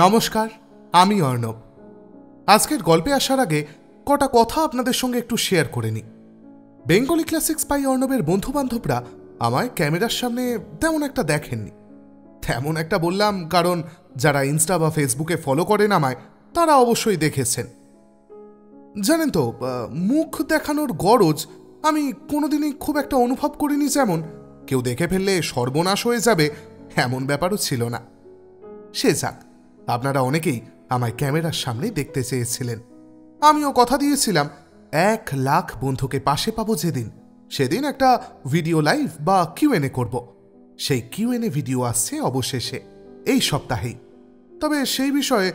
নমস্কার, আমি অর্ণব। আজকের গল্পে আসার আগে কটা কথা আপনাদের সঙ্গে একটু শেয়ার করে নিই। বেঙ্গলি ক্লাসিক্স বাই অর্ণবের বন্ধুবান্ধবরা আমায় ক্যামেরার সামনে তেমন একটা দেখেননি। তেমন একটা বললাম কারণ যারা ইনস্টা বা ফেসবুকে ফলো করেন আমায় তারা অবশ্যই দেখেছেন। জানেন তো, মুখ দেখানোর গরজ আমি কোনোদিনই খুব একটা অনুভব করিনি। যেমন কেউ দেখে ফেললে সর্বনাশ হয়ে যাবে এমন ব্যাপারও ছিল না। সে যাক, আপনারা অনেকেই আমায় ক্যামেরার সামনে দেখতে চেয়েছিলেন। আমিও কথা দিয়েছিলাম 1,00,000 বন্ধুকে পাশে পাবো যেদিন, সেদিন একটা ভিডিও লাইভ বা কিউএনএ করব। সেই কিউএনএ ভিডিও আসছে অবশেষে এই সপ্তাহেই। তবে সেই বিষয়ে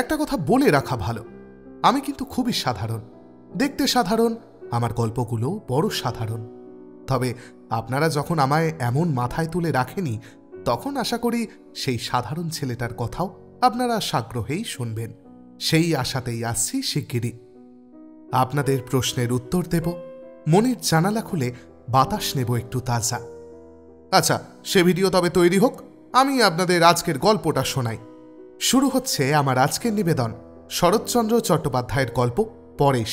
একটা কথা বলে রাখা ভালো, আমি কিন্তু খুবই সাধারণ, দেখতে সাধারণ, আমার গল্পগুলো বড় সাধারণ। তবে আপনারা যখন আমায় এমন মাথায় তুলে রাখেনি, তখন আশা করি সেই সাধারণ ছেলেটার কথাও আপনারা সাগ্রহেই শুনবেন। সেই আশাতেই আসছি শিগগিরই। আপনাদের প্রশ্নের উত্তর দেব, মনের জানালা খুলে বাতাস নেব একটু তাজা। আচ্ছা, সে ভিডিও তবে তৈরি হোক, আমি আপনাদের আজকের গল্পটা শোনাই। শুরু হচ্ছে আমার আজকের নিবেদন, শরৎচন্দ্র চট্টোপাধ্যায়ের গল্প পরেশ।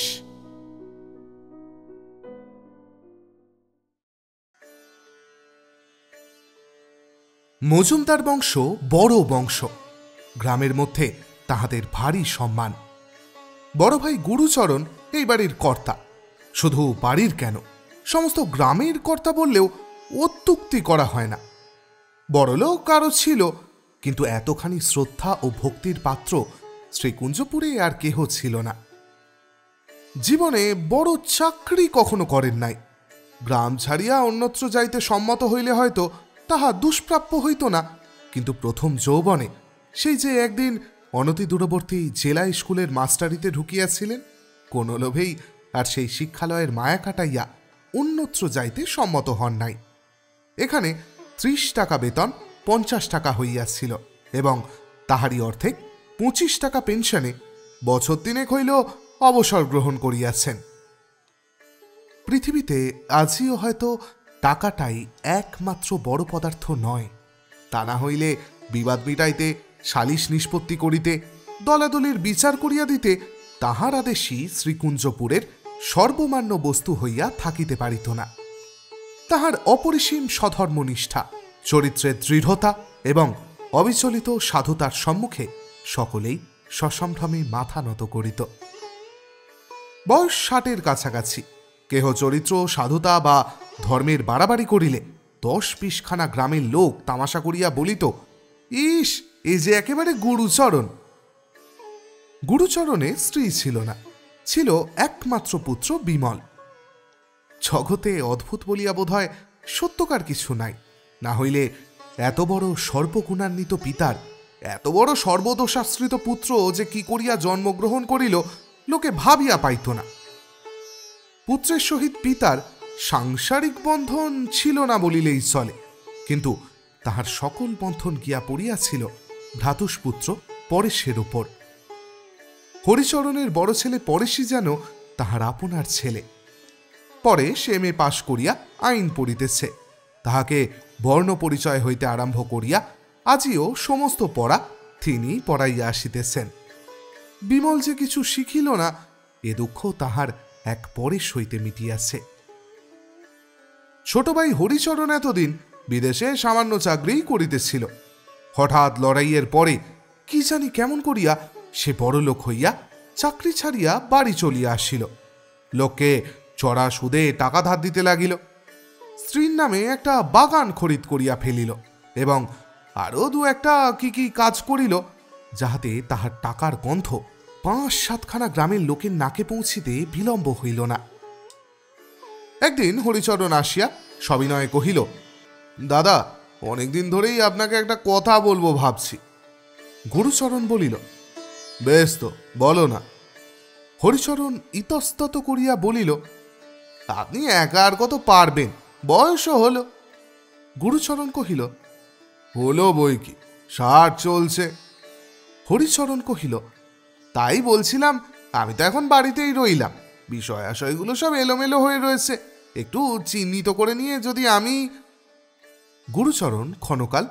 মজুমদার বংশ বড় বংশ, গ্রামের মধ্যে তাহাদের ভারী সম্মান। বড় ভাই গুরুচরণ এই বাড়ির কর্তা, শুধু বাড়ির কেন সমস্ত গ্রামের কর্তা বললেও অত্যুক্তি করা হয় না। বড়লোক কারো ছিল, কিন্তু এতখানি শ্রদ্ধা ও ভক্তির পাত্র শ্রীকুঞ্জপুরে আর কেহ ছিল না। জীবনে বড় চাকরি কখনো করেন নাই। গ্রাম ছাড়িয়া অন্যত্র যাইতে সম্মত হইলে হয়তো তাহা দুষ্প্রাপ্য হইত না, কিন্তু প্রথম যৌবনে সেই যে একদিন অনতি দূরবর্তী জেলা স্কুলের মাস্টারিতে ঢুকিয়াছিলেন, কোনো লোভেই আর সেই শিক্ষালয়ের মায়া কাটাইয়া অন্যত্র যাইতে সম্মত হন নাই। এখানে 30 টাকা বেতন 50 টাকা হইয়াছিল এবং তাহারই অর্ধেক 25 টাকা পেনশনে বছর 3 হইল অবসর গ্রহণ করিয়াছেন। পৃথিবীতে আজিও হয়তো টাকাটাই একমাত্র বড় পদার্থ নয়। তা না হইলে বিবাদ মিটাইতে, সালিশ নিষ্পত্তি করিতে, দলাদলির বিচার করিয়া দিতে তাহার আদেশই শ্রীকুঞ্জপুরের সর্বমান্য বস্তু হইয়া থাকিতে পারিত না। তাহার অপরিসীম সধর্মনিষ্ঠা, চরিত্রের দৃঢ়তা এবং অবিচলিত সাধুতার সম্মুখে সকলেই সসম্ভ্রমে মাথা নত করিত। বয়স 60-এর কাছাকাছি, কেহ চরিত্র, সাধুতা বা ধর্মের বাড়াবাড়ি করিলে 10-20 খানা গ্রামের লোক তামাশা করিয়া বলিত, ইস, এ যে একেবারে গুরুচরণ। গুরুচরণের স্ত্রী ছিল না, ছিল একমাত্র পুত্র বিমল। জগতে অদ্ভুত বলিয়া বোধ হয় সত্যকার কিছু নাই, না হইলে এত বড় সর্বগুণান্বিত পিতার এত বড় সর্বদোষাশ্রিত পুত্র যে কি করিয়া জন্মগ্রহণ করিল লোকে ভাবিয়া পাইত না। পুত্রের সহিত পিতার সাংসারিক বন্ধন ছিল না বলিলেই চলে, কিন্তু তাহার সকল বন্ধন গিয়া পড়িয়াছিল ভ্রাতুষ্পুত্র পরেশের ওপর। হরিচরণের বড় ছেলে পরেশই যেন তাহার আপনার ছেলে। পরেশ MA পাশ করিয়া আইন পড়িতেছে। তাহাকে বর্ণ পরিচয় হইতে আরম্ভ করিয়া আজিও সমস্ত পড়া তিনি পড়াইয়া আসিতেছেন। বিমল যে কিছু শিখিল না, এ দুঃখ তাহার এক পরেশ হইতে মিটিয়াছে। ছোট ভাই হরিচরণ এতদিন বিদেশে সামান্য চাকরিই করিতেছিল। হঠাৎ লড়াইয়ের পরে কি জানি কেমন করিয়া সে বড়লোক হইয়া চাকরি ছাড়িয়া বাড়ি চলিয়া আসিল। লোককে চড়া সুদে টাকা ধার দিতে লাগিল। স্ত্রীর নামে একটা বাগান খরিদ করিয়া ফেলিল এবং আরও 2-1টা কি কি কাজ করিল, যাহাতে তাহার টাকার গন্ধ 5-7 খানা গ্রামের লোকের নাকে পৌঁছিতে বিলম্ব হইল না। একদিন হরিচরণ আসিয়া সবিনয়ে কহিল, দাদা, অনেকদিন ধরেই আপনাকে একটা কথা বলবো ভাবছি। গুরুচরণ বলিল, বেশ তো, বলো না। হরিচরণ ইতস্তত করিয়া বলিল, আপনি একা আর কত পারবেন, বয়সও হল। গুরুচরণ কহিল, হলো বই কি, 60 চলছে। হরিচরণ কহিল, তাই বলছিলাম, আমি তো এখন বাড়িতেই রইলাম, বিষয় আশয়গুলো সব এলোমেলো হয়ে রয়েছে, একটু চিহ্নিত করে নিয়ে যদি আমি। গুরুচরণ ক্ষণকাল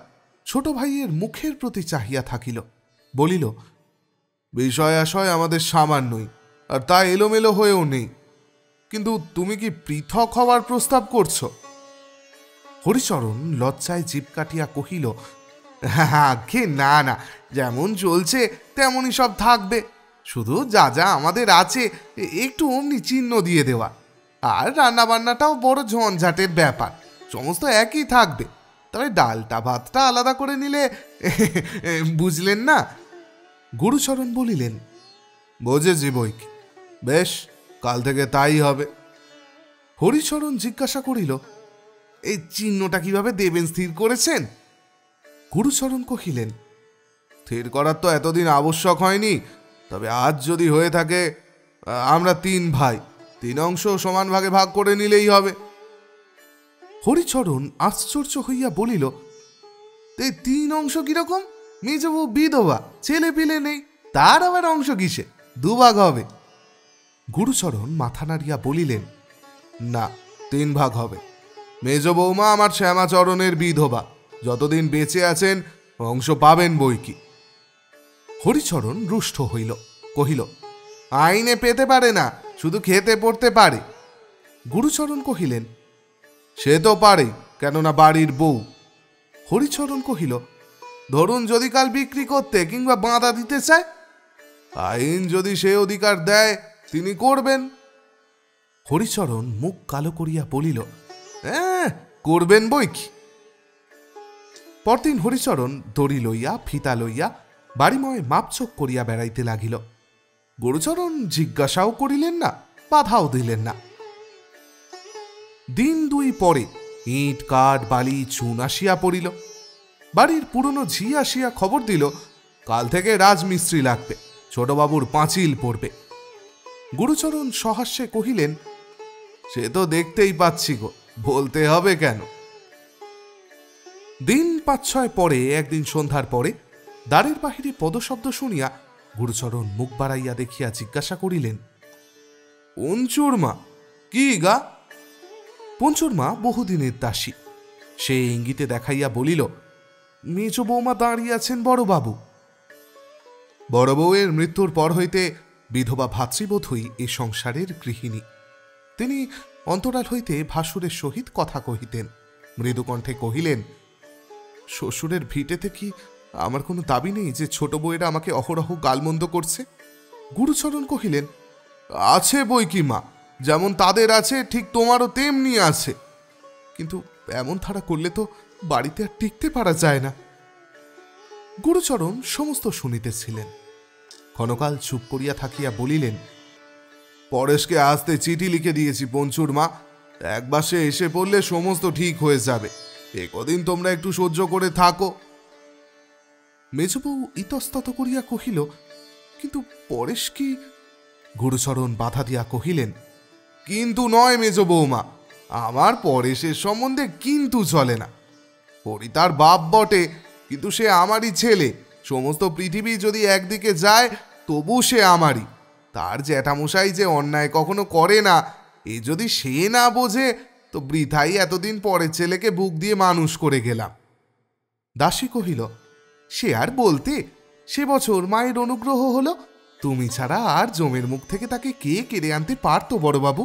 ছোট ভাইয়ের মুখের প্রতি চাহিয়া থাকিল, বলিল, বিষয় আশয় আমাদের সামান্যই, আর তা এলোমেলো হয়েও নেই। কিন্তু তুমি কি পৃথক হওয়ার প্রস্তাব করছ? হরিচরণ লজ্জায় জিভ কাটিয়া কহিল, আগে না না, যেমন চলছে তেমনই সব থাকবে, শুধু যা যা আমাদের আছে একটু অমনি চিহ্ন দিয়ে দেওয়া। আর রান্নাবান্নাটাও বড় ঝঞ্ঝাটের ব্যাপার, সমস্ত একই থাকবে, তবে ডালটা ভাতটা আলাদা করে নিলে, বুঝলেন না? গুরুচরণ বলিলেন, বুঝেছি বৈকি, বেশ, কাল থেকে তাই হবে। হরিচরণ জিজ্ঞাসা করিল, এই চিহ্নটা কিভাবে দেবেন স্থির করেছেন? গুরুচরণ কহিলেন, স্থির করার তো এতদিন আবশ্যক হয়নি, তবে আজ যদি হয়ে থাকে, আমরা তিন ভাই, তিন অংশ সমান ভাগে ভাগ করে নিলেই হবে। হরিচরণ আশ্চর্য হইয়া বলিল, এই তিন অংশ কিরকম? মেজবউ বিধবা, ছেলে পিলে নেই, তার আবার অংশ কিসে? দুভাগ হবে। গুরুচরণ মাথা নাড়িয়া বলিলেন, না, তিন ভাগ হবে। মেজ বৌমা আমার শ্যামাচরণের বিধবা, যতদিন বেঁচে আছেন অংশ পাবেন বৈকি। হরিচরণ রুষ্ট হইল, কহিল, আইনে পেতে পারে না, শুধু খেতে পড়তে পারে। গুরুচরণ কহিলেন, সে তো পারে, কেননা বাড়ির বউ। হরিচরণ কহিল, ধরুন যদি কাল বিক্রি করতে কিংবা বাঁধা দিতে চায়, আইন যদি সে অধিকার দেয় তিনি করবেন। হরিচরণ মুখ কালো করিয়া বলিল, করবেন বৈকি। পরদিন হরিচরণ দড়ি লইয়া ফিতা লইয়া বাড়িময় মাপচোক করিয়া বেড়াইতে লাগিল। গুরুচরণ জিজ্ঞাসাও করিলেন না, বাধাও দিলেন না। দিন দুই পরে ইট কাঠ বালি চুন আসিয়া পড়িল। বাড়ির পুরনো ঝি আসিয়া খবর দিল, কাল থেকে রাজমিস্ত্রি লাগবে, ছোটবাবুর পাঁচিল পড়বে। গুরুচরণ সহাস্যে কহিলেন, সে তো দেখতেই পাচ্ছি গো, বলতে হবে কেন? দিন পাঁচ ছয় পরে একদিন সন্ধ্যার পরে দ্বারের বাহিরে পদশব্দ শুনিয়া গুরুচরণ মুখ বাড়াইয়া দেখিয়া জিজ্ঞাসা করিলেন, পঞ্চুর মা? কি গা? পঞ্চুর মা বহুদিনের দাসী, সে ইঙ্গিতে দেখাইয়া বলিল, মেজ বৌমা দাঁড়িয়ে আছেন বড়বাবু। বড় বউয়ের মৃত্যুর পর হইতে বিধবা ভাতৃবোধই এ সংসারের গৃহিণী। তিনি অন্তরাল হইতে ভাসুরের সহিত কথা কহিতেন, মৃদুকণ্ঠে কহিলেন, শ্বশুরের ভিটেতে কি আমার কোনো দাবি নেই যে ছোট বউয়েরা আমাকে অহরহ গালমন্দ করছে? গুরুচরণ কহিলেন, আছে বৈকি মা, যেমন তাদের আছে ঠিক তোমারও তেমনি আছে, কিন্তু এমন ধারা করলে তো বাড়িতে আর টিকতে পারা যায় না। গুরুচরণ সমস্ত শুনিতেছিলেন, ক্ষণকাল চুপ করিয়া থাকিয়া বলিলেন, পরেশকে আসতে চিঠি লিখে দিয়েছি পঞ্চুর মা, একবার সে এসে পড়লে সমস্ত ঠিক হয়ে যাবে, একদিন তোমরা একটু সহ্য করে থাকো। মেজবউ ইতস্তত করিয়া কহিল, কিন্তু পরেশ কি? গুরুচরণ বাধা দিয়া কহিলেন, কিন্তু নয় মেজ বৌমা, আমার পরেশের সম্বন্ধে কিন্তু চলে না। হরি তার বাপ বটে, কিন্তু সে আমারই ছেলে, সমস্ত পৃথিবী যদি একদিকে যায় তবু সে আমারই। তার জ্যাঠামশাই যে অন্যায় কখনো করে না, এ যদি সে না বোঝে তো বৃথাই এতদিন পরের ছেলেকে বুক দিয়ে মানুষ করে গেলাম। দাসী কহিল, সে আর বলতে, সে বছর মায়ের অনুগ্রহ হলো, তুমি ছাড়া আর জমের মুখ থেকে তাকে কে কেড়ে আনতে পারতো বড়বাবু?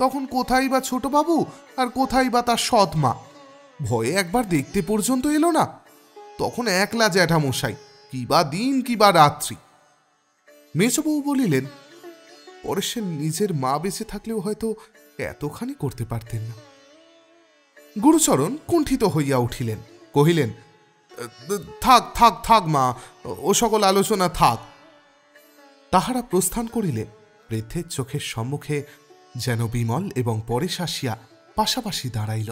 তখন কোথায় বা ছোটবাবু, আর কোথায় বা তার সৎ মা? ভয়ে একবার দেখতে পর্যন্ত এলো না। তখন একলা জ্যাঠামশাই, কি বা দিন কি বা রাত্রি। মেজবউ বলিলেন, পরেশের নিজের মা বেঁচে থাকলেও হয়তো এতখানি করতে পারতেন না। গুরুচরণ কুণ্ঠিত হইয়া উঠিলেন, কহিলেন, থাক থাক থাক মা, ও সকল আলোচনা থাক। তাহারা প্রস্থান করিলে বৃদ্ধের চোখের সম্মুখে যেন বিমল এবং পরেশ আসিয়া পাশাপাশি দাঁড়াইল।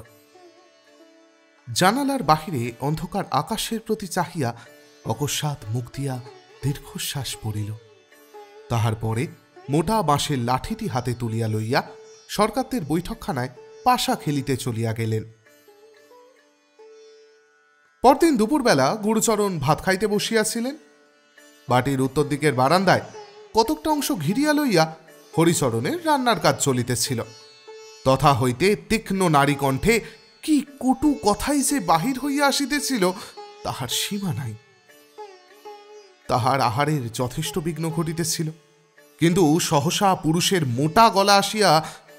জানালার বাহিরে অন্ধকার আকাশের প্রতি চাহিয়া অকস্মাৎ মুখ দিয়া দীর্ঘশ্বাস পড়িল। তাহার পরে মোটা বাঁশের লাঠিটি হাতে তুলিয়া লইয়া সরকারদের বৈঠকখানায় পাশা খেলিতে চলিয়া গেলেন। পরদিন দুপুরবেলা গুরুচরণ ভাত খাইতে বসিয়াছিলেন। বাটির উত্তর দিকের বারান্দায় কতকটা অংশ ঘিরিয়া লইয়া হরিচরণের রান্নার কাজ চলিতেছিল। তথা হইতে তীক্ষ্ণ নারী কণ্ঠে কি কটু কথাই যে বাহির হইয়া আসিতেছিল, তাহার সীমা নাই। তাহার আহারের যথেষ্ট বিঘ্ন ঘটিতেছিল। কিন্তু সহসা পুরুষের মোটা গলা আসিয়া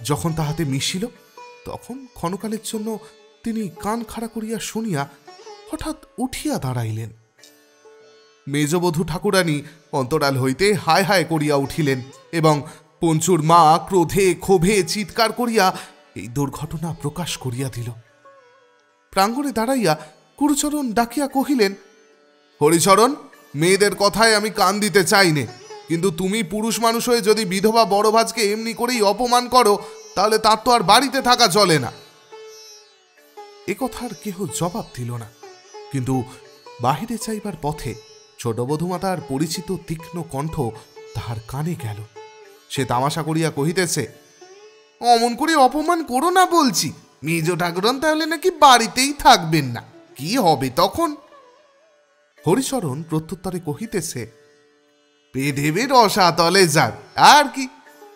যখন তাহাতে মিশিল, তখন ক্ষণকালের জন্য তিনি কান খাড়া করিয়া শুনিয়া হঠাৎ উঠিয়া দাঁড়াইলেন। মেজবধূ ঠাকুরানী অন্তরাল হইতে হায় হায় করিয়া উঠিলেন এবং পঞ্চুর মা ক্রোধে ক্ষোভে চিৎকার করিয়া এই দুর্ঘটনা প্রকাশ করিয়া দিল। প্রাঙ্গণে দাঁড়াইয়া কুরুচরণ ডাকিয়া কহিলেন, হরিচরণ, মেয়েদের কথায় আমি কান দিতে চাইনে, কিন্তু তুমি পুরুষ মানুষ হয়ে যদি বিধবা বড় ভাজকে এমনি করেই অপমান করো, তাহলে তার তো আর বাড়িতে থাকা চলে না। এ কথার কেহ জবাব দিল না, কিন্তু বাহিরে যাইবার পথে ছোট বধূমাতার পরিচিত তীক্ষ্ণ কণ্ঠ তাহার কানে গেল। সে তামাশা করিয়া কহিতেছে, অমন করে অপমান করো না বলছি, মেজ ঠাকুরন তাহলে নাকি বাড়িতেই থাকবেন না, কি হবে তখন? হরিচরণ প্রত্যুত্তরে কহিতেছে, পৃথিবীর অসাতলে যাক, আর কি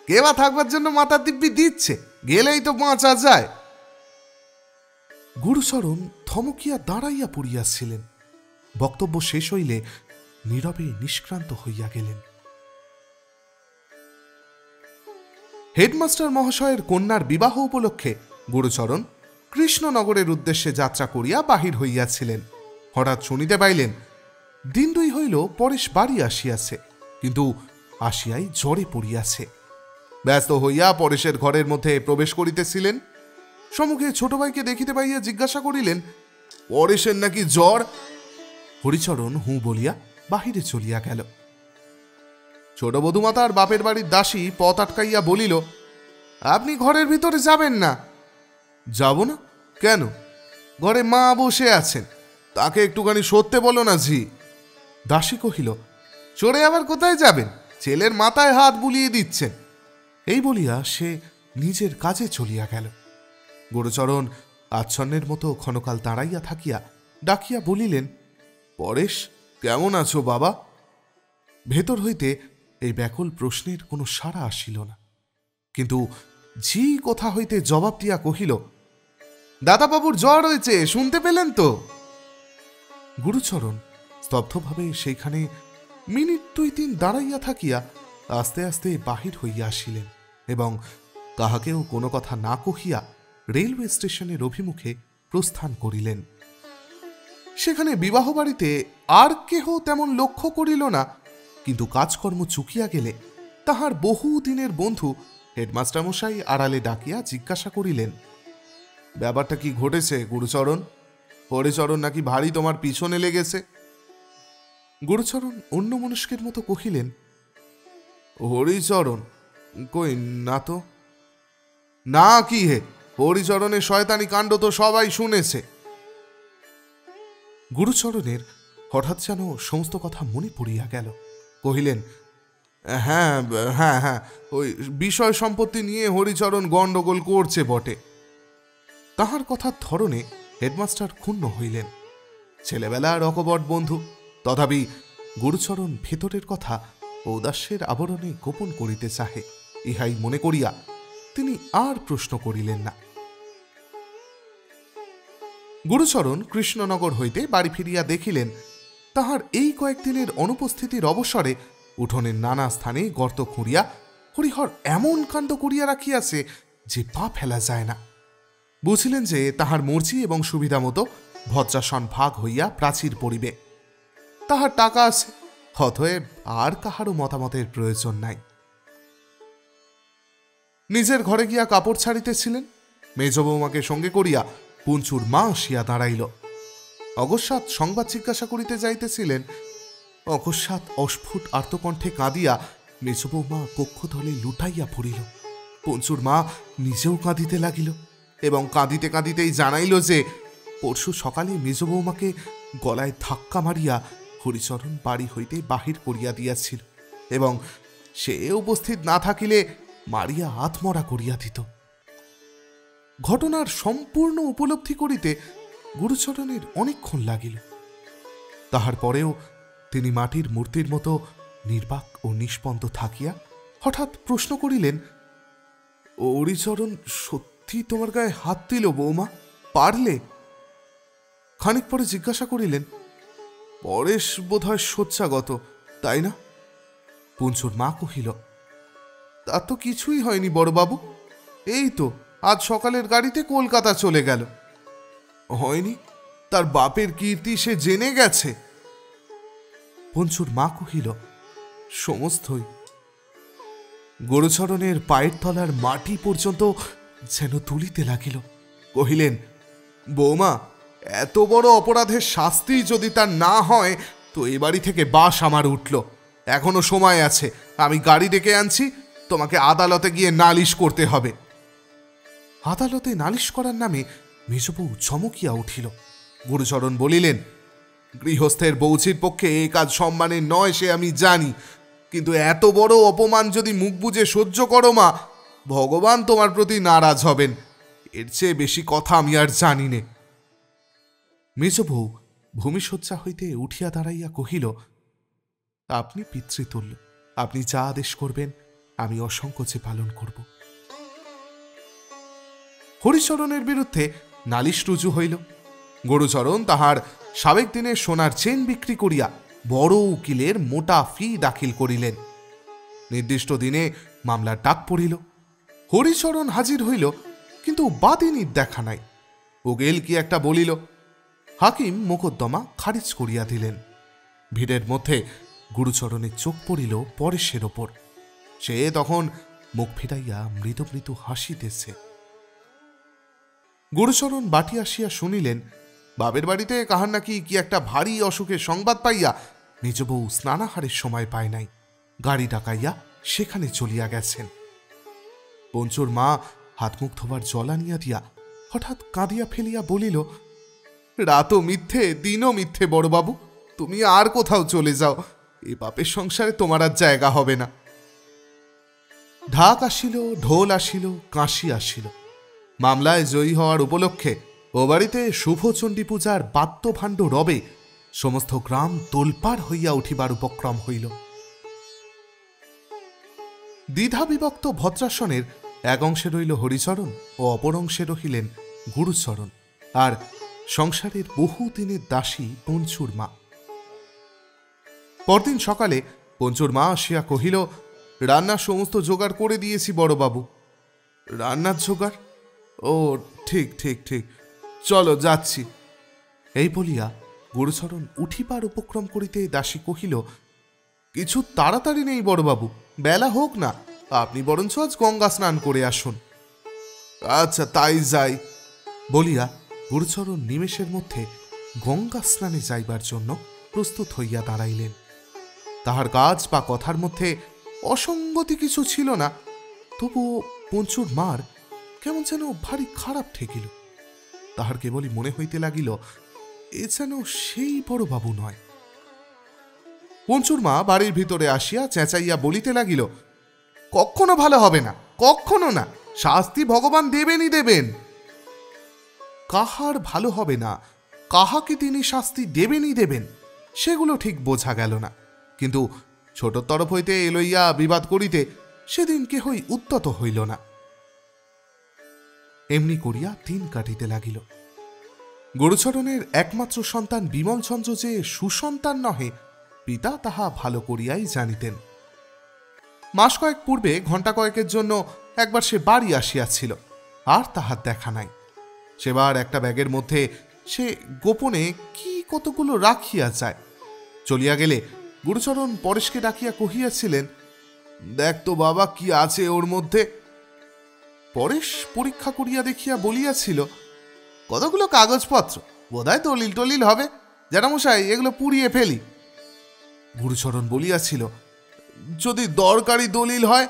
কেবা থাকবার জন্য মাতা দিব্যি দিচ্ছে, গেলেই তো বাঁচা যায়। গুরুচরণ থমকিয়া দাঁড়াইয়া পড়িয়াছিলেন। বক্তব্য শেষ হইলে নীরবে নিষ্ক্রান্ত হইয়া গেলেন। হেডমাস্টার মহাশয়ের কন্যার বিবাহ উপলক্ষে গুরুচরণ কৃষ্ণনগরের উদ্দেশ্যে যাত্রা করিয়া বাহির হইয়াছিলেন। হঠাৎ শুনিতে পাইলেন দিন দুই হইল পরেশ বাড়ি আসিয়াছে, কিন্তু আসিয়াই জ্বরে পড়িয়াছে। ব্যস্ত হইয়া পরেশের ঘরের মধ্যে প্রবেশ করিতেছিলেন, সম্মুখে ছোট ভাইকে দেখিতে পাইয়া জিজ্ঞাসা করিলেন, পরেশের নাকি জ্বর? হরিচরণ হু বলিয়া বাহিরে চলিয়া গেল। ছোট বধূমাতার বাপের বাড়ির দাসী পথ আটকাইয়া বলিল, আপনি ঘরের ভিতরে যাবেন না। যাব না কেন? ঘরে মা বসে আছেন, তাকে একটুখানি সরতে বলো না ঝি। দাসী কহিল, চড়ে আবার কোথায় যাবেন, ছেলের মাথায় হাত বুলিয়ে দিচ্ছেন। এই বলিয়া সে নিজের কাজে চলিয়া গেল। গুরুচরণ আচ্ছন্নের মতো ক্ষণকাল দাঁড়াইয়া থাকিয়া ডাকিয়া বলিলেন, পরেশ, কেমন আছো বাবা? ভেতর হইতে এই ব্যাকুল প্রশ্নের কোনো সাড়া আসিল না, কিন্তু ঝি কোথা হইতে জবাব দিয়া কহিল, দাদাবাবুর জ্বর হয়েছে, শুনতে পেলেন তো? গুরুচরণ স্তব্ধভাবে সেইখানে মিনিট দুই তিন দাঁড়াইয়া থাকিয়া আস্তে আস্তে বাহির হইয়া আসিলেন এবং কাহাকেও কোনো কথা না কহিয়া রেলওয়ে স্টেশনের অভিমুখে প্রস্থান করিলেন। সেখানে বিবাহ বাড়িতে আর কেহ তেমন লক্ষ্য করিল না, কিন্তু কাজকর্ম চুকিয়া গেলে তাহার বহু দিনের বন্ধু হেডমাস্টার মশাই আড়ালে ডাকিয়া জিজ্ঞাসা করিলেন, ব্যাপারটা কি ঘটেছে গুরুচরণ? হরিচরণ নাকি ভারী তোমার পিছনে লেগেছে? গুরুচরণ অন্যমনস্কের মতো কহিলেন, হরিচরণ কই না তো। না কি হে, হরিচরণের শয়তানি কাণ্ড তো সবাই শুনেছে। গুরুচরণের হঠাৎ যেন সমস্ত কথা মনে পড়িয়া গেল। কহিলেন, হ্যাঁ হ্যাঁ হ্যাঁ, ওই বিষয় সম্পত্তি নিয়ে হরিচরণ গণ্ডগোল করছে বটে। তাহার কথার ধরনে হেডমাস্টার ক্ষুণ্ণ হইলেন। ছেলেবেলার অকপট বন্ধু, তথাপি গুরুচরণ ভেতরের কথা ঔদাস্যের আবরণে গোপন করিতে চাহে, ইহাই মনে করিয়া তিনি আর প্রশ্ন করিলেন না। গুরুচরণ কৃষ্ণনগর হইতে বাড়ি ফিরিয়া দেখিলেন তাহার এই কয়েকদিনের অনুপস্থিতির অবসরে উঠোনের নানা স্থানে গর্ত খুঁড়িয়া হরিহর এমন কাণ্ড করিয়া রাখিয়াছে যে পা ফেলা যায় না। বুঝিলেন যে তাহার মর্জি এবং সুবিধা মতো ভজ্রাসন ভাগ হইয়া প্রাচীর পড়িবে। তাহার টাকা আছে, অতএব আর কাহারও মতামতের প্রয়োজন নাই। নিজের ঘরে গিয়া কাপড় ছাড়িতেছিলেন, মেজ বৌমাকে সঙ্গে করিয়া পঞ্চুর মা আসিয়া দাঁড়াইল। অকস্মাৎ সংবাদ জিজ্ঞাসা করিতে যাইতেছিলেন, অকস্মাৎ অস্ফুট আর্তকণ্ঠে কাঁদিয়া মেজ বৌমা কক্ষতলে লুটাইয়া পড়িল। পঞ্চুর মা নিজেও কাঁদিতে লাগিল এবং কাঁদিতে কাঁদিতেই জানাইল যে পরশু সকালে মেজ বৌমাকে গলায় ধাক্কা মারিয়া হরিচরণ বাড়ি হইতে বাহির করিয়া দিয়াছিল এবং সে উপস্থিত না থাকিলে মারিয়া আত্মরা করিয়া দিত। ঘটনার সম্পূর্ণ উপলব্ধি করিতে গুরুচরণের অনেকক্ষণ লাগিল। তাহার পরেও তিনি মাটির মূর্তির মতো নির্বাক ও নিষ্পন্দ থাকিয়া হঠাৎ প্রশ্ন করিলেন, হরিচরণ সত্যি তোমার গায়ে হাত দিল বৌমা, পারলে? খানিক পরে জিজ্ঞাসা করিলেন, পরেশ বোধহয় শয্যাগত, তাই না? পুঞ্চুর মা কহিল, তা তো কিছুই হয়নি বড়বাবু, এই তো আজ সকালের গাড়িতে কলকাতা চলে গেল। হয়নি? তার বাপের কীর্তি সে জেনে গেছে? পঞ্চুর মা কহিল, সমস্তই। গরুচরণের পায়ের তলার মাটি পর্যন্ত যেন তুলিতে লাগিল। কহিলেন, বৌমা, এত বড় অপরাধের শাস্তি যদি তার না হয় তো এ বাড়ি থেকে বাস আমার উঠল। এখনো সময় আছে, আমি গাড়ি ডেকে আনছি, তোমাকে আদালতে গিয়ে নালিশ করতে হবে। আদালতে নালিশ করার নামে মেজবউ চমকিয়া উঠিল। গুরুচরণ বলিলেন, গৃহস্থের বৌচির পক্ষে এ কাজ সম্মানের নয়, সে আমি জানি, কিন্তু এত বড় অপমান যদি মুখ বুজে সহ্য করো মা, ভগবান তোমার প্রতি নারাজ হবেন। এর চেয়ে বেশি কথা আমি আর জানি নে। মেজবউ ভূমিশয্যা হইতে উঠিয়া দাঁড়াইয়া কহিল, আপনি পিতৃতুল্য, আপনি যা আদেশ করবেন আমি অসংকোচে পালন করব। হরিচরণের বিরুদ্ধে নালিশ রুজু হইল। গরুচরণ তাহার সাবেক দিনে সোনার চেন বিক্রি করিয়া বড় উকিলের মোটা ফি দাখিল করিলেন। নির্দিষ্ট দিনে মামলার ডাক পড়িল। হরিচরণ হাজির হইল, কিন্তু বাদিনীর দেখা নাই। উকিল কি একটা বলিল, হাকিম মোকদ্দমা খারিজ করিয়া দিলেন। ভিড়ের মধ্যে গুরুচরণের চোখ পড়িল পরেশের ওপর। সে তখন মুখ ফিরাইয়া মৃদু মৃদু হাসিতেছে। গুরুচরণ বাটি আসিয়া শুনিলেন, বাবের বাড়িতে কাহার নাকি কি একটা ভারী অসুখের সংবাদ পাইয়া নিজ বউ স্নানাহারের সময় পায় নাই, গাড়ি ডাকাইয়া সেখানে চলিয়া গেছেন। পঞ্চুর মা হাত মুখ ধোবার জল আনিয়া দিয়া হঠাৎ কাঁদিয়া ফেলিয়া বলিল, রাতও মিথ্যে দিনও মিথ্যে বড়বাবু, তুমি আর কোথাও চলে যাও, এ বাপের সংসারে তোমার আর জায়গা হবে না। ঢাক আসিল, ঢোল আসিল, কাশি আসিল। মামলায় জয়ী হওয়ার উপলক্ষে ও বাড়িতে শুভচণ্ডী পূজার বাদ্যভাণ্ড রবে সমস্ত গ্রাম তোলপাড় হইয়া উঠিবার উপক্রম হইল। দ্বিধাবিভক্ত ভদ্রাসনের এক অংশে রইল হরিচরণ ও অপর অংশে রহিলেন গুরুচরণ আর সংসারের বহুদিনের দাসী পঞ্চুর মা। পরদিন সকালে পঞ্চুর মা আসিয়া কহিল, রান্নার সমস্ত জোগাড় করে দিয়েছি বড়বাবু। রান্নার জোগাড়? ও ঠিক ঠিক ঠিক, চলো যাচ্ছি। এই বলিয়া গুরুচরণ উঠিবার উপক্রম করিতে দাসী কহিল, কিছু তাড়াতাড়ি নেই বড়বাবু, বেলা হোক না, আপনি বরঞ্চ আজ গঙ্গা স্নান করে আসুন। আচ্ছা তাই যাই, বলিয়া গুরুচরণ নিমেষের মধ্যে গঙ্গা স্নানে যাইবার জন্য প্রস্তুত হইয়া দাঁড়াইলেন। তাহার কাজ বা কথার মধ্যে অসঙ্গতি কিছু ছিল না, তবুও পঞ্চুর মার কেমন যেন ভারী খারাপ ঠেকিল। তাহার কেবলই মনে হইতে লাগিল, এ যেন সেই বড়বাবু নয়। পঞ্চুর মা বাড়ির ভিতরে আসিয়া চেঁচাইয়া বলিতে লাগিল, কখনো ভালো হবে না, কখনো না, শাস্তি ভগবান দেবেনই দেবেন। কাহার ভালো হবে না, কাহাকে তিনি শাস্তি দেবেনই দেবেন, সেগুলো ঠিক বোঝা গেল না, কিন্তু ছোটর তরফ হইতে এ লইয়া বিবাদ করিতে সেদিন কেহই উদ্যত হইল না। এমনি করিয়া দিন কাটিতে লাগিল। গুরুচরণের একমাত্র সন্তান বিমলচন্দ্র যে সুসন্তান নহে, পিতা তাহা ভালো করিয়াই জানিতেন। মাস কয়েক পূর্বে ঘণ্টা কয়েকের জন্য একবার সে বাড়ি আসিয়াছিল, আর তাহার দেখা নাই। সেবার একটা ব্যাগের মধ্যে সে গোপনে কি কতগুলো রাখিয়া যায়। চলিয়া গেলে গুরুচরণ পরেশকে ডাকিয়া কহিয়াছিলেন, দেখ তো বাবা কি আছে ওর মধ্যে। পরেশ পরীক্ষা করিয়া দেখিয়া বলিয়াছিল, কতগুলো কাগজপত্র, বোধহয় দলিল টলিল হবে, জ্যাঠামশাই এগুলো পুড়িয়ে ফেলি। গুরুচরণ বলিয়াছিল, যদি দরকারি দলিল হয়।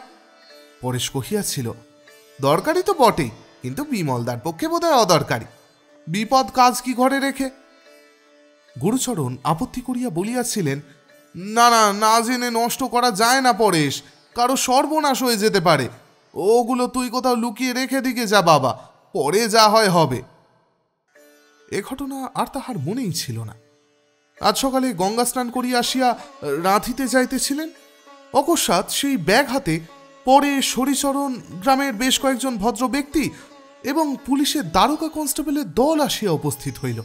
পরেশ কহিয়াছিল, দরকারি তো বটেই, কিন্তু বিমলদার পক্ষে বোধহয় অদরকারি, বিপদ কাজ কি ঘরে রেখে। গুরুচরণ আপত্তি করিয়া বলিয়াছিলেন, না না, না জেনে নষ্ট করা যায় না পরেশ, কারো সর্বনাশ হয়ে যেতে পারে, ওগুলো তুই কোথাও লুকিয়ে রেখে দিকে যা বাবা, পরে যা হয় হবে। এ ঘটনা আর তাহার মনেই ছিল না। আজ সকালে গঙ্গা স্নান করিয়া আসিয়া রাঁধিতে যাইতেছিলেন, অকস্মাৎ সেই ব্যাগ হাতে পরে হরিচরণ, গ্রামের বেশ কয়েকজন ভদ্র ব্যক্তি এবং পুলিশের দারোগা কনস্টেবলের দল আসিয়া উপস্থিত হইল।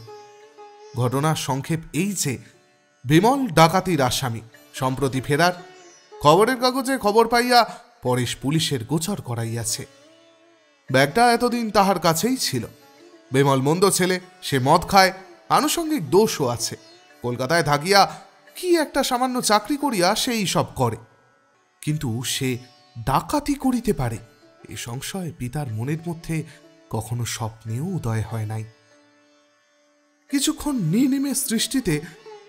ঘটনার সংক্ষেপ এই যে, বিমল ডাকাতির আসামি, সম্প্রতি ফেরার খবরের কাগজে খবর পাইয়া পরেশ পুলিশের গোচর করাইয়াছে। ব্যাগটা এতদিন তাহার কাছেই ছিল। বেমল মন্দ ছেলে, সে মদ খায়, আনুষঙ্গিক দোষও আছে। কলকাতায় থাকিয়া কি একটা সামান্য চাকরি করিয়া সেই সব করে, কিন্তু সে ডাকাতি করিতে পারে এ সংশয় পিতার মনের মধ্যে কখনো স্বপ্নেও উদয় হয় নাই। কিছুক্ষণ নির্নিমেষ দৃষ্টিতে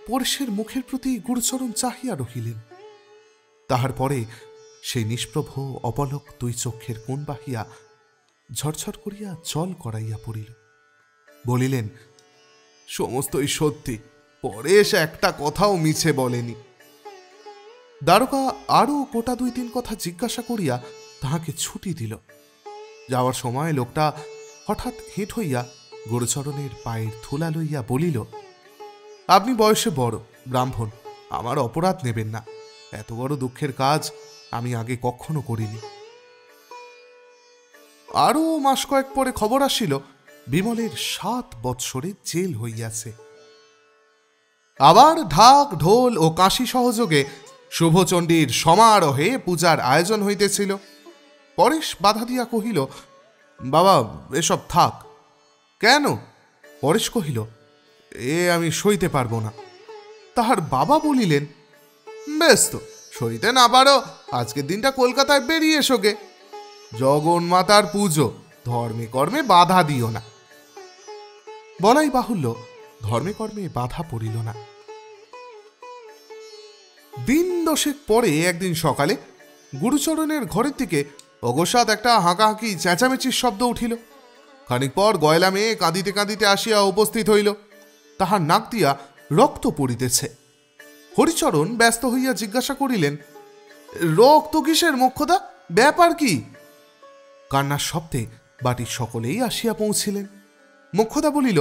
পরেশের মুখের প্রতি গুরুচরণ চাহিয়া রহিলেন। তাহার পরে সেই নিষ্প্রভ অপলক দুই চক্ষের কোণ বাহিয়া ঝরঝর করিয়া জল করাইয়া পড়িল। বলিলেন, সমস্তই সত্যি, পরেশ একটা কথাও মিছে বলেনি। দারোগা আরও গোটা দুই তিন কথা জিজ্ঞাসা করিয়া তাহাকে ছুটি দিল। যাওয়ার সময় লোকটা হঠাৎ হেঁট হইয়া গুরুচরণের পায়ের ধুলা লইয়া বলিল, আপনি বয়সে বড় ব্রাহ্মণ, আমার অপরাধ নেবেন না, এত বড় দুঃখের কাজ আমি আগে কখনো করিনি। আরও মাস কয়েক পরে খবর আসিল বিমলের 7 বৎসরের জেল হইয়াছে। আবার ঢাক ঢোল ও কাশি সহযোগে শুভচণ্ডীর সমারোহে পূজার আয়োজন হইতেছিল। পরেশ বাধা দিয়া কহিল, বাবা এসব থাক। কেন? পরেশ কহিল, এ আমি সইতে পারব না। তাহার বাবা বলিলেন, বেশ তো, সইতে না পারো আজকের দিনটা কলকাতায় বেরিয়ে এসোগে, জগন্মাতার পুজো, ধর্মে কর্মে বাধা দিও না। বলাই বাহুল্য ধর্মে কর্মে বাধা পড়িল না। দিন 10 পরে একদিন সকালে গুরুচরণের ঘরের দিকে অগসাৎ একটা হাঁকাহাঁকি চেঁচামেচির শব্দ উঠিল। খানিক পর গয়লা মেয়ে কাঁদিতে কাঁদিতে আসিয়া উপস্থিত হইল। তাহার নাক দিয়া রক্ত পড়িতেছে। হরিচরণ ব্যস্ত হইয়া জিজ্ঞাসা করিলেন, রক্ত কিসের মুখ্যদা, ব্যাপার কি? কান্নার শব্দে বাটির সকলেই আসিয়া পৌঁছিলেন। মুখ্যদা বলিল,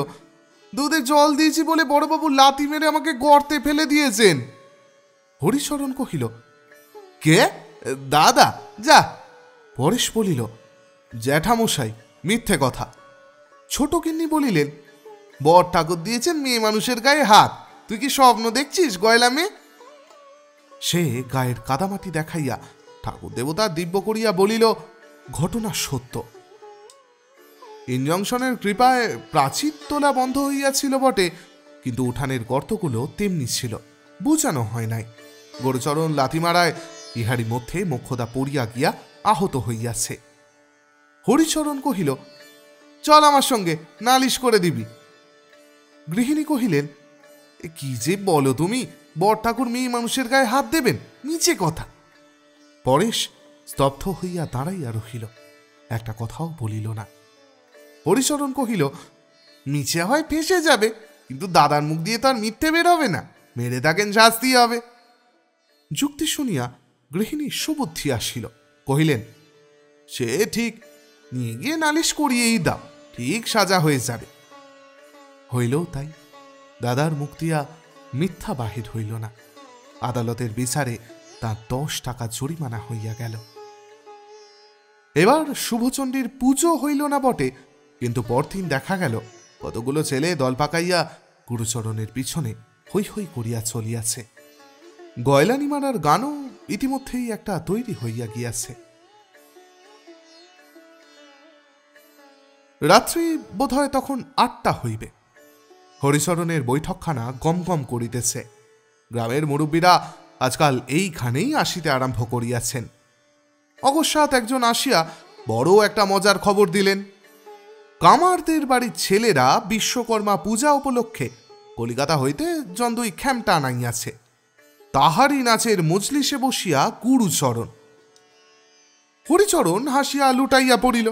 দুধে জল দিয়েছি বলে বড়বাবু লাথি মেরে আমাকে গর্তে ফেলে দিয়েছেন। হরিচরণ কহিল, কে? দাদা? যা। পরেশ বলিল, জ্যাঠামশাই, মিথ্যে কথা। ছোট কিন্নি বলিলেন, বর ঠাকুর দিয়েছেন মেয়ে মানুষের গায়ে হাত, তুই কি স্বপ্ন দেখছিস গয়লা মেয়ে? সে গায়ের কাদামাটি দেখাইয়া ঠাকুর দেবতা দিব্য করিয়া বলিল, ঘটনা সত্য। ইনজংশনের কৃপায় প্রাচীর তোলা বন্ধ হইয়াছিল বটে, কিন্তু উঠানের গর্তগুলো তেমনি ছিল, বুঝানো হয় নাই। গুরুচরণ লাথি মারায় ইহারি মধ্যে মোক্ষদা পড়িয়া গিয়া আহত হইয়াছে। হরিচরণ কহিল, চল আমার সঙ্গে, নালিশ করে দিবি। গৃহিণী কহিলেন, কি যে বলো তুমি, বর ঠাকুর মেয়ে মানুষের গায়ে হাত দেবেন, নিচে কথা। পরেশ স্তব্ধ হইয়া দাঁড়াইয়া রহিল, একটা কথাও বলিল না। হরিচরণ কহিল, নিচে হয় ফেঁসে যাবে, কিন্তু দাদার মুখ দিয়ে তার মিথ্যে বের হবে না, মেরে থাকেন শাস্তি হবে। যুক্তি শুনিয়া গৃহিণী সুবুদ্ধি আসিল। কহিলেন, সে ঠিক, নিয়ে গিয়ে নালিশ করিয়েই দাও, ঠিক সাজা হয়ে যাবে। হইলেও তাই, দাদার মুখ দিয়া মিথ্যা বাহির হইল না। আদালতের বিচারে তার 10 টাকা জরিমানা হইয়া গেল। এবার শুভচণ্ডীর পুজো হইল না বটে, কিন্তু পরদিন দেখা গেল কতগুলো ছেলে দল পাকাইয়া গুরুচরণের পিছনে হৈ হৈ করিয়া চলিয়াছে। গয়লানিমারার গানও ইতিমধ্যেই একটা তৈরি হইয়া গিয়াছে। রাত্রি বোধহয় তখন 8টা হইবে। হরিচরণের বৈঠকখানা গমগম করিতেছে। গ্রামের মুরব্বীরা আজকাল এইখানেই আসিতে আরম্ভ করিয়াছেন। অকস্মাৎ একজন আসিয়া বড় একটা মজার খবর দিলেন। কামারদের বাড়ির ছেলেরা বিশ্বকর্মা পূজা উপলক্ষে কলিকাতা হইতে জন্দুই খ্যামটা আনাইয়াছে। তাহারি নাচের মজলিসে বসিয়া গুরুচরণ। হরিচরণ হাসিয়া লুটাইয়া পড়িল,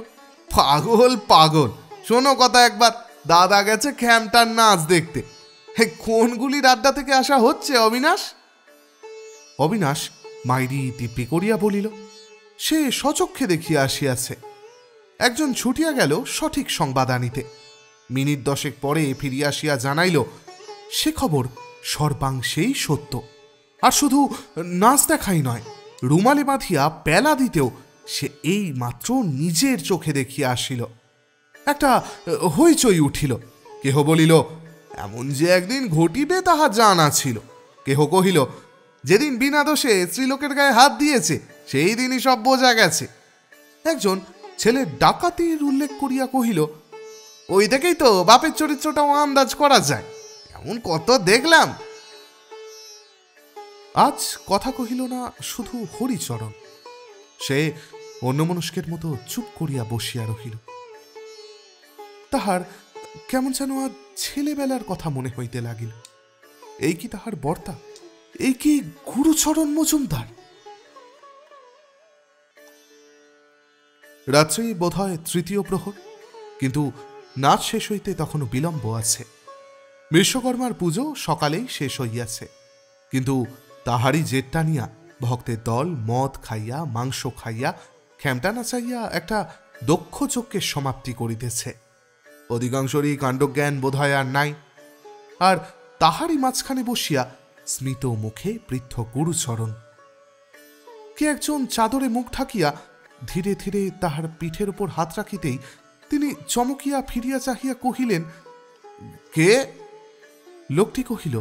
পাগল পাগল, শোনো কথা একবার, দাদা গেছে খ্যামটার নাচ দেখতে। কোনগুলির আড্ডা থেকে আসা হচ্ছে অবিনাশ? অবিনাশ মাইরি টিপি করিয়া বলিল, সে সচক্ষে দেখিয়া আসিয়াছে। একজন ছুটিয়া গেল সঠিক সংবাদ আনিতে। মিনিট 10 পরে ফিরিয়া আসিয়া জানাইল, সে খবর সর্বাংশেই সত্য। আর শুধু নাচ দেখাই নয়, রুমালে বাঁধিয়া পেলা দিতেও সে এই মাত্র নিজের চোখে দেখিয়া আসিল। একটা হইচই উঠিল। কেহ বলিল, এমন যে একদিন ঘটিবে তাহা জানা ছিল। কেহ কহিল, যেদিন বিনা দোষে স্ত্রীলোকের গায়ে হাত দিয়েছে সেই দিনই সব বোঝা গেছে। একজন ছেলে ডাকাতির উল্লেখ করিয়া কহিল, ওই দেখেই তো বাপের চরিত্রটাও আন্দাজ করা যায়, এমন কত দেখলাম। আজ কথা কহিল না শুধু হরিচরণ, সে অন্যমনস্কের মতো চুপ করিয়া বসিয়া রহিল। তাহার কেমন যেন আজ ছেলেবেলার কথা মনে হইতে লাগিল। এই কি তাহার বর্তা? এই কি গুরুচরণ মজুমদার? রাত্রি বোধহয় তৃতীয় প্রহর, কিন্তু নাচ শেষ হইতে তখনও বিলম্ব আছে। বিশ্বকর্মার পুজো সকালেই শেষ হইয়াছে, কিন্তু তাহারই জেদ টানিয়া ভক্তের দল মদ খাইয়া মাংস খাইয়া খ্যামটা নাচাইয়া একটা দক্ষ চক্ষের সমাপ্তি করিতেছে। অধিকাংশরই কাণ্ডজ্ঞান বোধহয় আর নাই। আর তাহারই মাঝখানে বসিয়া স্মিত মুখে বৃদ্ধ গুরুচরণ। কে একজন চাদরে মুখ ঢাকিয়া ধীরে ধীরে তাহার পিঠের উপর হাত রাখিতেই তিনি চমকিয়া ফিরিয়া চাহিয়া কহিলেন, কে? লোকটি কহিল,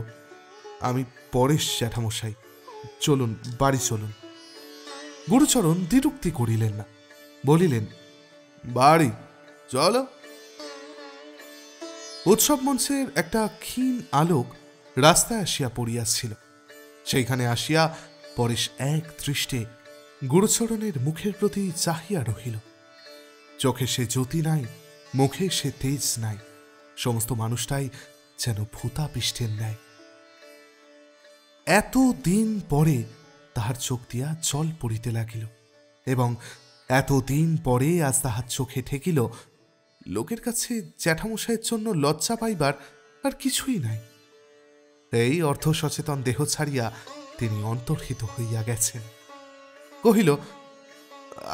আমি পরেশ জ্যাঠামশাই, চলুন বাড়ি চলুন। গুরুচরণ দ্বিরুক্তি করিলেন না, বলিলেন, বাড়ি চলো। উৎসব মঞ্চের একটা ক্ষীণ আলোক রাস্তায় আসিয়া পড়িয়াছিল। সেইখানে আসিয়া পরেশ এক দৃষ্টে গুরুচরণের মুখের প্রতি চাহিয়া রহিল। চোখে সে জ্যোতি নাই, মুখে সে তেজ নাই, সমস্ত মানুষটাই যেন ভূতা পৃষ্ঠের ন্যায়। এত দিন পরে তাহার চোখ দিয়া জল পড়িতে লাগিল এবং এত দিন পরে আজ তাহার চোখে ঠেকিল, লোকের কাছে জ্যাঠামশাইয়ের জন্য লজ্জা পাইবার আর কিছুই নাই। এই অর্ধ সচেতন দেহ ছাড়িয়া তিনি অন্তর্হিত হইয়া গেছেন। কহিল,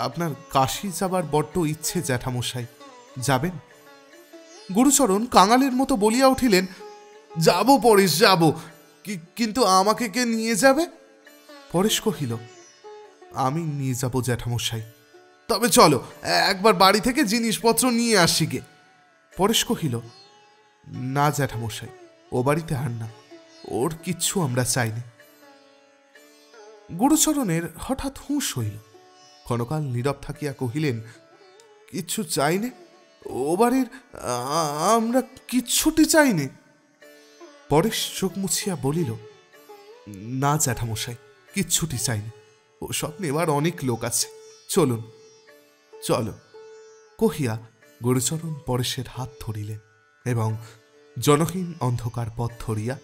আপনার কাশি যাবার বড্ড ইচ্ছে জ্যাঠামশাই, যাবেন? গুরুচরণ কাঙালের মতো বলিয়া উঠিলেন, যাব পরেশ যাব, কিন্তু আমাকে কে নিয়ে যাবে? পরেশ কহিল, আমি নিয়ে যাব জ্যাঠামশাই। তবে চলো একবার বাড়ি থেকে জিনিসপত্র নিয়ে আসি গে। পরেশ কহিল, না জ্যাঠামশাই, ও বাড়িতে আর না, ওর কিচ্ছু আমরা চাইনি। গুরুচরণের হঠাৎ হুঁশ হইল, ক্ষণকাল নীরব থাকিয়া কহিলেন, কিচ্ছু চাইনে? ও বাড়ির আমরা কিচ্ছুটি চাইনি। পরেশ চোখ মুছিয়া বলিল, না জ্যাঠামশাই, কিচ্ছুটি চাইনি, ও সব নেবার অনেক লোক আছে, চলুন চলো। কহিয়া গুরুচরণ পরেশের হাত ধরিলেন এবং জনহীন অন্ধকার পথ ধরিয়া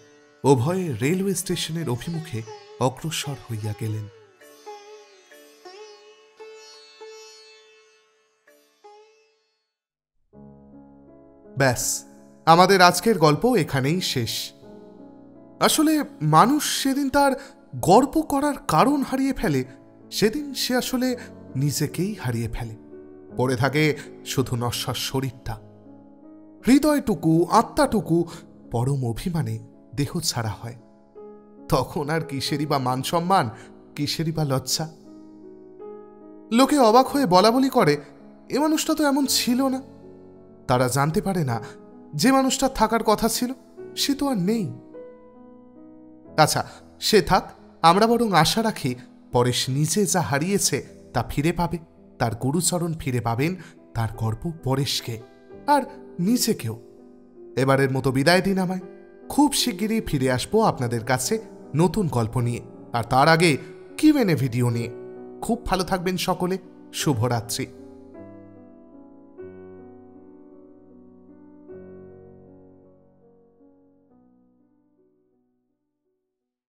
উভয়ে রেলওয়ে স্টেশনের অভিমুখে অগ্রসর হইয়া গেলেন। ব্যাস, আমাদের আজকের গল্প এখানেই শেষ। আসলে মানুষ সেদিন তার গর্ব করার কারণ হারিয়ে ফেলে, সেদিন সে আসলে নিজেকেই হারিয়ে ফেলে। পড়ে থাকে শুধু নশ্বর শরীরটা, হৃদয়টুকু আত্মাটুকু পরম অভিমানে দেহ ছাড়া হয়। তখন আর কিসেরই বা মান সম্মান, কিসেরই বা লজ্জা? লোকে অবাক হয়ে বলা বলি করে, এ মানুষটা তো এমন ছিল না। তারা জানতে পারে না যে মানুষটা থাকার কথা ছিল সে তো আর নেই। আচ্ছা সে থাক, আমরা বরং আশা রাখি পরেশ নিজে যা হারিয়েছে তা ফিরে পাবে, তার গুরুচরণ ফিরে পাবেন, তার গর্ব পরেশকে আর নিজেকেও। এবারের মতো বিদায় দিন আমায়। খুব শিগগিরই ফিরে আসবো আপনাদের কাছে নতুন গল্প নিয়ে, আর তার আগে কিউ এন্ড এ ভিডিও নিয়ে। খুব ভালো থাকবেন সকলে, শুভরাত্রি।